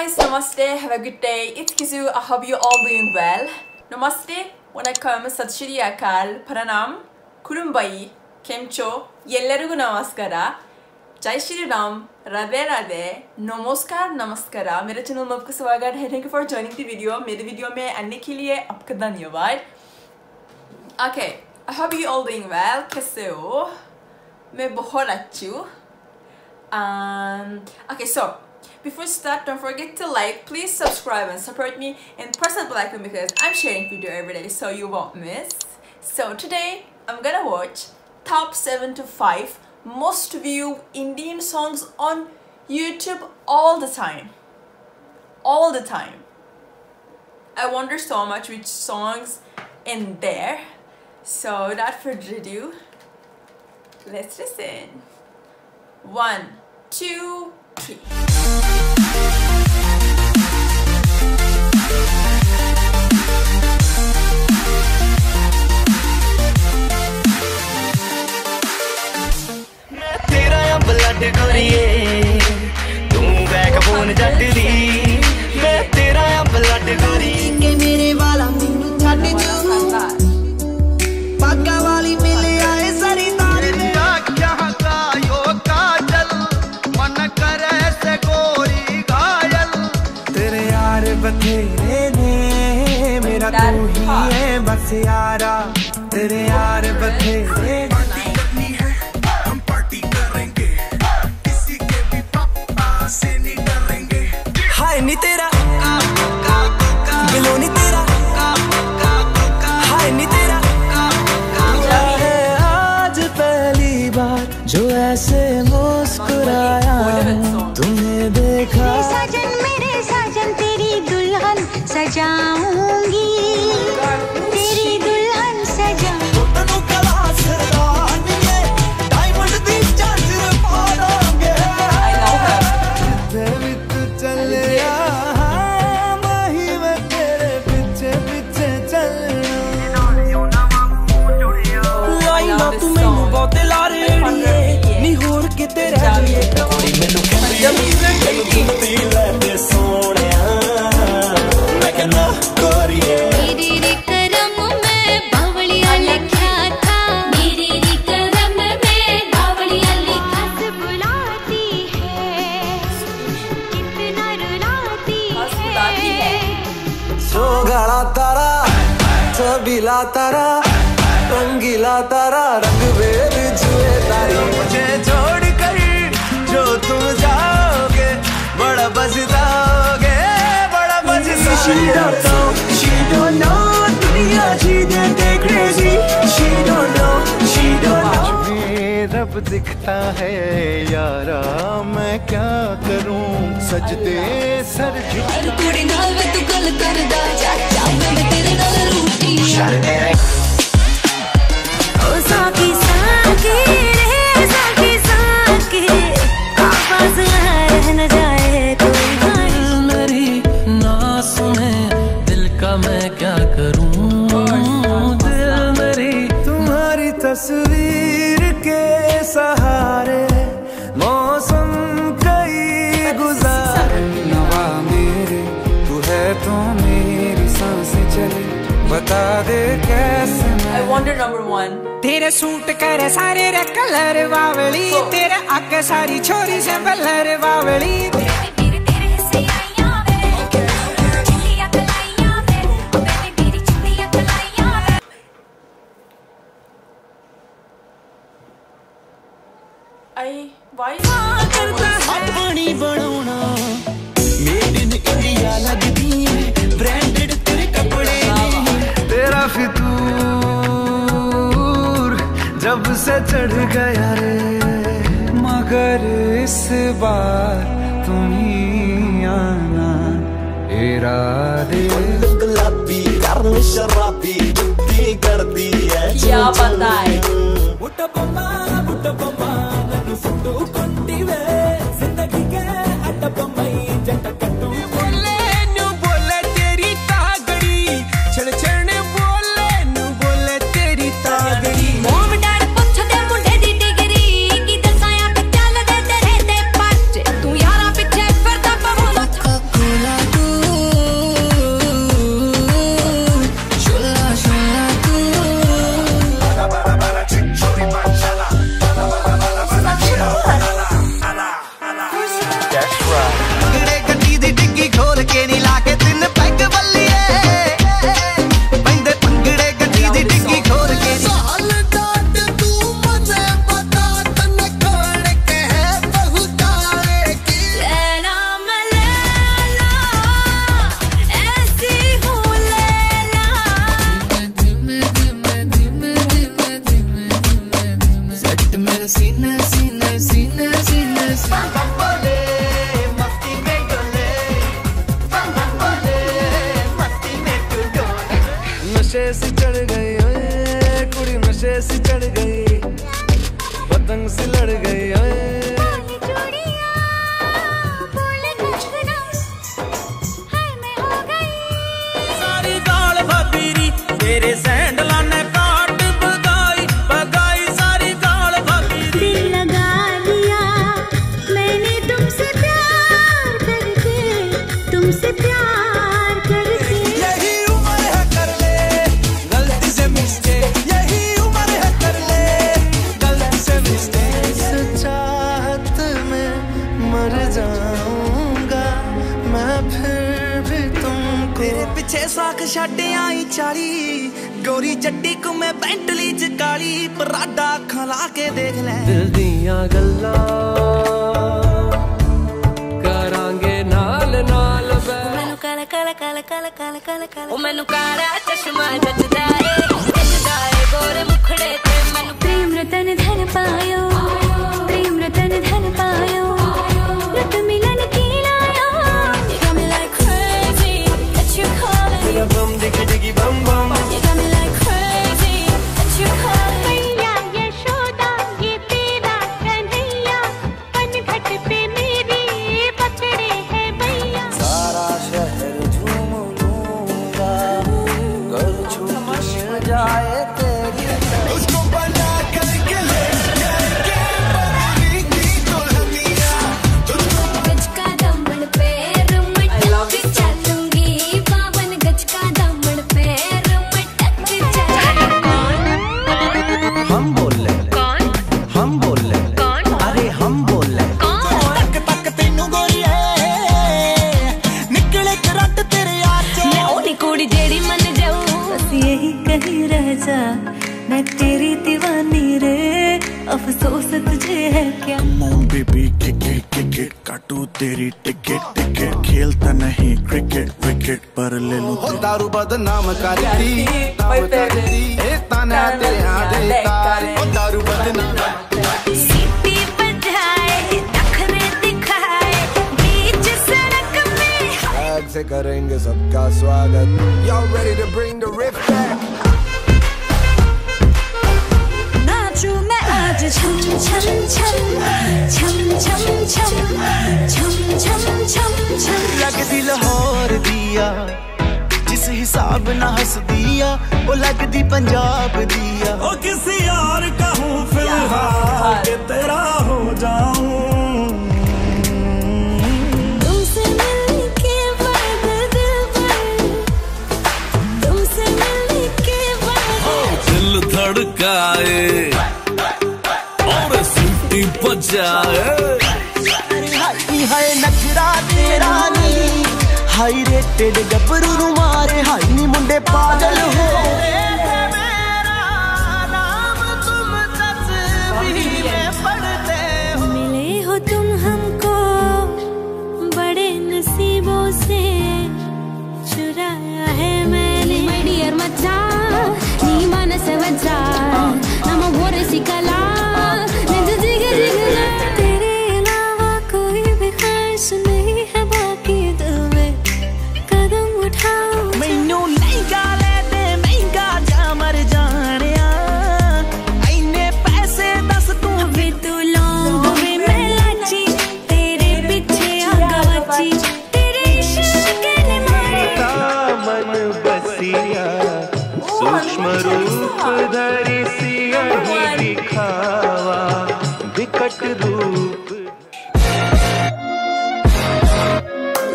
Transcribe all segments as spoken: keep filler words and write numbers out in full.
guys, namaste, have a good day. It's Kizu, I hope you're all doing well. Namaste, Wanakam, Satshri Akal, Paranam, Kurumbai, Kemcho, Yellerugu Namaskara, Jai Shri Ram, Radhe Radhe, Namaskar, Namaskara. मेरे channel में आपका स्वागत है. Thank you for joining the video. मेरे video में आने के लिए आपका धन्यवाद. Okay, I hope you're all doing well. कैसे हो? मैं बहुत अच्छी हूँ. Um, okay, so before you start, don't forget to like, please subscribe and support me, and press that bell icon because I'm sharing video every day so you won't miss. So today I'm gonna watch top seven to five most viewed Indian songs on YouTube all the time. All the time. I wonder so much which songs in there. So without further ado, let's listen. One, two, three. मैं तेरा या blood गोरिये, तू backbone जट दी. मैं तेरा या blood गोरी के मेरे वाला मिन्नू छट जू पाका वाली मिले आए सरी तारी में क्या कायो काजल मन करे से गोरी घायल तेरे यार बथेरे ने मेरा तू ही है बस यारा तेरे यार बथेरे जो ऐसे मुस्कुराया तुम्हें देखा सजन मेरे सजन तेरी दुल्हन सजाऊंगी तेरी दुल्हन सजाऊंगी तेरे जाने कौड़ी मेनू पंजाबी मेनू तुंदी लाते सोनिया मैं कहना गोरीए मेरे रे करम में बावलिया लिखा था मेरे रे करम में बावलिया लिखा से बुलाती है कितना रुलाती है सो गला तारा छबिला तारा रंगीला तारा रंग बेर जुए तारी मुझे जोड़ तुम जाओगे बड़ा बजदाओगे बड़ा बजदाओगे She don't know, she don't know दुनिया जीने दे crazy She don't know, she don't know आज भी रब दिखता है यारा मैं क्या करूं सजदे सर झुकाऊं कुड़ी नाल वे तू गल करदा जा जा मैं तेरे नाल रूठी ओ साकी साकी तस्वीर के सहारे मौसम कई गुजारे नवा मेरे तू है तो मेरी सांसें चले बता दे कैसे I wonder number one तेरे सूट करे सारे रे कलर बावली तेरे आके सारी छोरी से बलर बावली तेरे तेरे से आईया वे चिल्लिया कलाईया वे मैंने तेरी चिल्लिया कलाईया वे आई वाई करता है अपनी बनाना मेड इन इंडिया लगती है ब्रांडेड तेरे कपड़े तेरा फितूर जब से चढ़ गया रे मगर इस बार तुम्हीं आना इरादे गुलाबी गर्मी शराबी जुटी कर दी है क्या पता है उठ बम्मा उठ बम्मा ननु फुटू कंटी वे जिंदगी के अट बम्बई जट कटू बोले नु बोले तेरी तागड़ी छण छण बोले नु बोले तेरी तागड़ी नशे से चढ़ गई, ओए कुड़ी नशे से चढ़ गई, पतंग से लड़ गई, ओए सारी गाल भाबीरी तेरे सैंडलां ने काट भगाई भगाई, सारी गाल भाबीरी। दिल लगा लिया मैंने तुमसे प्यार करके, तुमसे प्यार छे साख छाटे आई चारी, गोरी चट्टी को मैं बैंटली च काली, पराडा खला के देख ले। दिल दिया गल्ला करांगे नाल नाल बे, मैनू काला काला काला काला काला काला काला, ओ मैनू काला चश्मा जचदा रे जचदा रे, गोरे मुखड़े ते मैनू प्रेम रतन धन पायो, प्रेम रतन धन पायो, रत मिलन की लायो, you got me like crazy that you call मेरा बम डिगी डिगी बम बम, you got me like crazy that you call me, भैया ये शोदा ये तेरा कन्हैया, पनघट पे मेरी पकड़े है भैया, सारा शहर झूम लूंगा गल छूट जाए तेरी, उसको बना करके ले जाके बनी की दुल्हनिया, तुझको गज का दामन पे रूम टक चलूंगी, बावन गज का दामन पे रूम टक चलूंगी। हम बोल ले कौन, हम बोल ले कौन, अरे हम बोल ले कौन, तक तक तेनू गोरी है निकले करंट तेरे यार चो, मैं ओनी कुड़ी जेड़ी मन जाऊ, बस यही कहीं रह जा मैं तेरी दीवानी रे, अफसोस तुझे है क्या। मोम बेबी क्रिकेट क्रिकेट काटू तेरी टिकट टिकट, खेलता नहीं क्रिकेट विकेट पर ले लूं तेरी, दारू बदनाम कर तेरी पर तेरी ए ताना तेरे आधे तारे, ओ दारू बदनाम सीटी बजाए नखरे दिखाए बीच सड़क में, आज से करेंगे सबका स्वागत, you ready to bring the riff back, नाचू मैं आज छम छम छम छम छम छम छम छम छम छम, लगदी लाहौर दिया जिस हिसाब ना हंस दिया, वो लगदी पंजाब दिया, ओ किसी यार का हूँ फिलहाल के तेरा हो जाऊं, तुमसे मिलके वर्द दिल भर, तुमसे मिलके वर्द दिल धड़काए, हाय हाय नखरा तेरा नी, हाय रे तेरे गबरू नू मारे, हाय नी मुंडे पागल हो रे, मेरा नाम तुम तस्वीर में पढ़ते हो, मिले हो तुम हमको बड़े नसीबों से, चुराया है मैंने माय डियर मचा नी मन समझा, हम बोरे सी कला रूप धरी सिया ही दिखावा विकट रूप।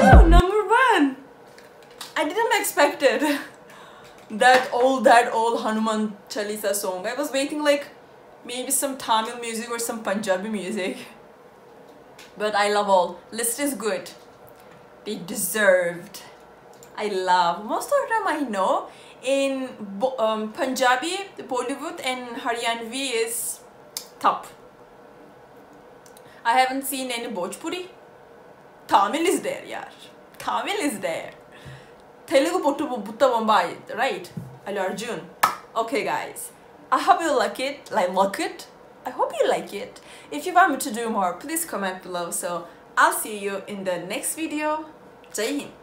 Oh, number one! I didn't expect it. That old, that old Hanuman Chalisa song. I was waiting like maybe some Tamil music or some Punjabi music. But I love all. List is good. They deserved. I love most of them. I know. In um, Punjabi, Bollywood and Haryanvi is top. I haven't seen any Bhojpuri. Tamil is there, yaar. Tamil is there. Telugu Pottu Butta Bombay, right? Allu Arjun. Okay, guys. I hope you like it. Like, like it. I hope you like it. If you want me to do more, please comment below. So I'll see you in the next video. Jai Hind.